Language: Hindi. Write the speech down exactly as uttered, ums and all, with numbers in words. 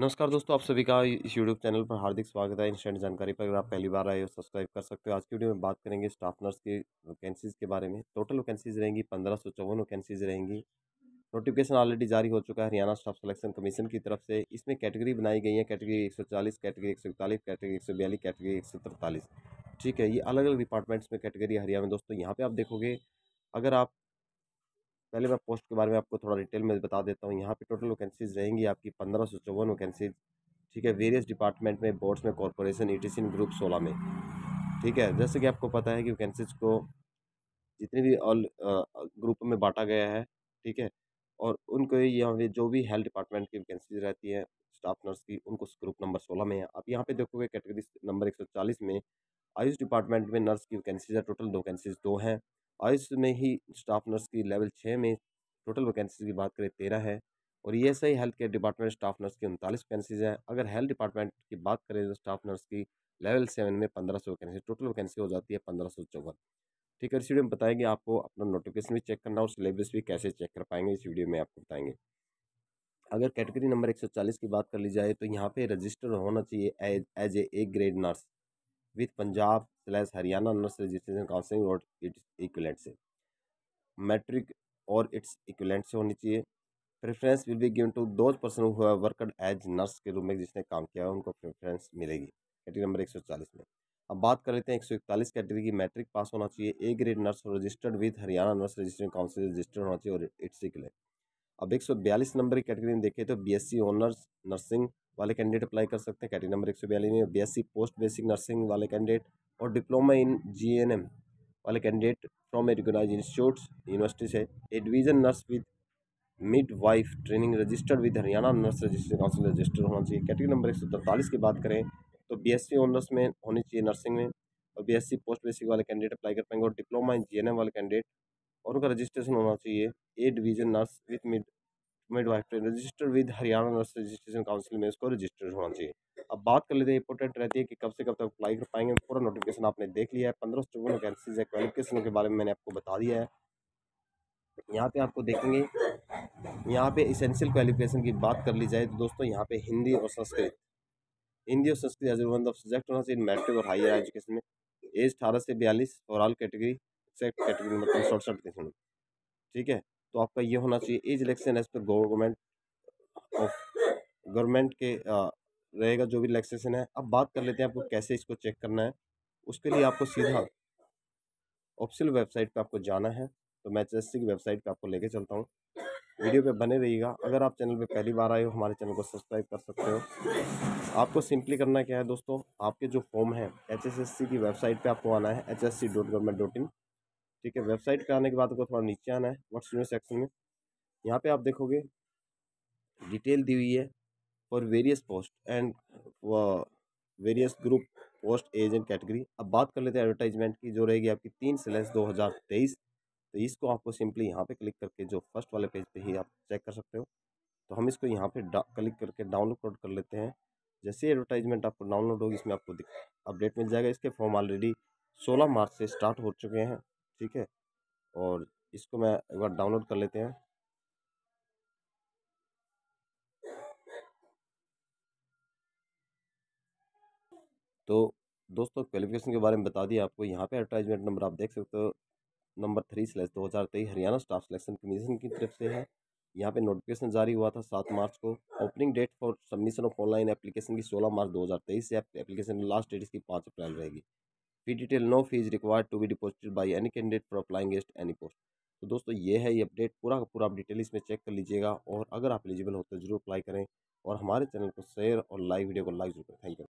नमस्कार दोस्तों, आप सभी का इस यूट्यूब चैनल पर हार्दिक स्वागत है। इंस्टेंट जानकारी पर अगर आप पहली बार आए हो सब्सक्राइब कर सकते हो। आज की वीडियो में बात करेंगे स्टाफ नर्स की वैकेंसीज़ के बारे में। टोटल वैकेंसीज़ रहेंगी पंद्रह सौ चौवन वैकेंसीज़ रहेंगी। नोटिफिकेशन ऑलरेडी जारी हो चुका है हरियाणा स्टाफ सिलेक्शन कमीशन की तरफ से। इसमें कैटेगरी बनाई गई है, कैटेगरी एक सौ चालीस कैटेगरी एक सौ इकतालीस कैटेगरी एक सौ बयालीस कैटेगरी एक सौ तरतालीस ठीक है। ये अलग अलग डिपार्टमेंट्स में कैटेगरी हरियाणा में दोस्तों। यहाँ पर आप देखोगे, अगर आप पहले मैं पोस्ट के बारे में आपको थोड़ा डिटेल में बता देता हूँ। यहाँ पे टोटल वैकेंसीज रहेंगी आपकी पंद्रह सौ चौवन वैकेंसीज ठीक है। वेरियस डिपार्टमेंट में, बोर्ड्स में, corporation, E T C group सोलह में ठीक है। जैसे कि आपको पता है कि वैकेंसीज को जितने भी ऑल ग्रुप में बांटा गया है ठीक है। और उनको यहाँ पे जो भी हेल्थ डिपार्टमेंट की वैकेंसीज रहती है स्टाफ नर्स की, उनको ग्रुप नंबर सोलह में है। आप यहाँ पर देखोगे कैटेगरी नंबर एक सौ चालीस में आयुष डिपार्टमेंट में नर्स की वैकेंसीज है। टोटल दो वैकेंसीज दो हैं आयुष में ही। स्टाफ नर्स की लेवल छः में टोटल वैकेंसीज की बात करें तेरह है। और E S I health care department staff nurse की उनतालीस वैकेंसीज हैं। अगर हेल्थ डिपार्टमेंट की बात करें तो स्टाफ नर्स की लेवल सेवन में पंद्रह सौ वैकेंसी, टोटल वैकेंसी हो जाती है पंद्रह सौ चौवन ठीक है। इस वीडियो में बताएंगे आपको अपना नोटिफिकेशन भी चेक करना और सिलेबस भी कैसे चेक कर पाएंगे, इस वीडियो में आपको बताएंगे। अगर कैटेगरी नंबर एक सौ चालीस की बात कर ली जाए तो यहाँ पर रजिस्टर होना चाहिए as A grade nurse with Punjab slash Haryana nurse registration counselling और इट्स इक्विवेलेंट से, मैट्रिक और इट्स इक्विवेलेंट से होनी चाहिए। Preference will be given to those person who worked as nurse के रूप में, जिसने काम किया है उनको प्रेफरेंस मिलेगी कैटेगरी नंबर एक सौ चालीस में। अब बात कर लेते हैं एक सौ इकतालीस कैटेगरी की। मैट्रिक पास होना चाहिए, A grade nurse registered with Haryana nurse registration council registered होना चाहिए और इट्स इक्विवेलेंट। अब एक सौ बयालीस नंबर की कैटेगरी में देखें तो B S C honours nursing वाले कैंडिडेट अप्लाई कर सकते हैं। कैटेगरी नंबर एक सौ बयालीस में B S C post basic nursing वाले कैंडिडेट और diploma in G N M वाले candidate from a recognise institute university से। A division nurse with midwife training registered with Haryana nurse registration council registered होना चाहिए। कैटेगरी नंबर एक सौ तरतालीस की बात करें तो बी एस सी ऑनर्स में होनी चाहिए नर्सिंग में, और B S C post basic वाले कैंडिडेट अप्लाई कर पाएंगे, और diploma in G N M वाले कैंडिडेट और उनका रजिस्ट्रेशन होना चाहिए A division nurse with mid midwife training registered with Haryana nurse registration council में उसको रजिस्टर्ड होना चाहिए। अब बात कर लेते हैं, इंपॉर्टेंट रहती है कि कब से कब तक अप्लाई कर पाएंगे। पूरा नोटिफिकेशन आपने देख लिया है, पंद्रह सौ चौवन वैकेंसीज है। क्वालिफिकेशन के बारे में मैंने आपको बता दिया है। यहाँ पे आपको देखेंगे, यहाँ पे एसेंशियल क्वालिफिकेशन की बात कर ली जाए तो दोस्तों यहाँ पे हिंदी और संस्कृत हिंदी और Sanskrit as one of subject होना चाहिए मैट्रिक और हायर एजुकेशन में। एज अठारह से बयालीस ओवरऑल कैटेगरी एक्सेप्ट कैटेगरी मतलब सड़सठ ठीक है। तो आपका ये होना चाहिए। As election as per government of government के रहेगा जो भी रिलैक्सेशन है। अब बात कर लेते हैं आपको कैसे इसको चेक करना है। उसके लिए आपको सीधा ऑफिशियल वेबसाइट पे आपको जाना है, तो मैं एच एस एस सी की वेबसाइट पे आपको लेके चलता हूँ। वीडियो पे बने रहिएगा। अगर आप चैनल पे पहली बार आए हो हमारे चैनल को सब्सक्राइब कर सकते हो। आपको सिंपली करना क्या है दोस्तों, आपके जो फॉर्म है एच एस एस सी की वेबसाइट पर आपको आना है H S S C dot government dot in ठीक है। वेबसाइट पर आने के बाद आपको थोड़ा नीचे आना है व्हाट्स न्यू सेक्शन में। यहाँ पर आप देखोगे डिटेल दी हुई है और various post and various group post as and category. अब बात कर लेते हैं एडवर्टाइजमेंट की, जो रहेगी आपकी तीन स्लैश दो हज़ार तेईस। तो इसको आपको सिंपली यहाँ पे क्लिक करके जो फर्स्ट वाले पेज पे ही आप चेक कर सकते हो। तो हम इसको यहाँ पे क्लिक करके डाउनलोड कर लेते हैं। जैसे एडवर्टाइजमेंट आपको डाउनलोड होगी इसमें आपको अपडेट मिल जाएगा। इसके फॉर्म ऑलरेडी सोलह मार्च से स्टार्ट हो चुके हैं ठीक है। और इसको मैं एक बार डाउनलोड कर लेते हैं। तो दोस्तों क्वालिफिकेशन के बारे में बता दिया आपको। यहाँ पे एडवर्टाइजमेंट नंबर आप देख सकते हो, नंबर थ्री स्लैश दो हज़ार तेईस हरियाणा स्टाफ सिलेक्शन कमीशन की तरफ से है। यहाँ पे नोटिफिकेशन जारी हुआ था सात मार्च को। Opening date for submission of online application की सोलह मार्च दो हज़ार तेईस है। एप्लीकेशन लास्ट डेट इसकी पाँच अप्रैल रहेगी। Fee detail no fees required to be deposited by any candidate for applying against any post. तो दोस्तों ये है ये अपडेट, पूरा का पूरा आप डिटेल इसमें चेक कर लीजिएगा। और अगर आप एलिजिबल हो तो जरूर अप्लाई करें, और हमारे चैनल को शेयर और लाइव वीडियो को लाइक जरूर करें। Thank you.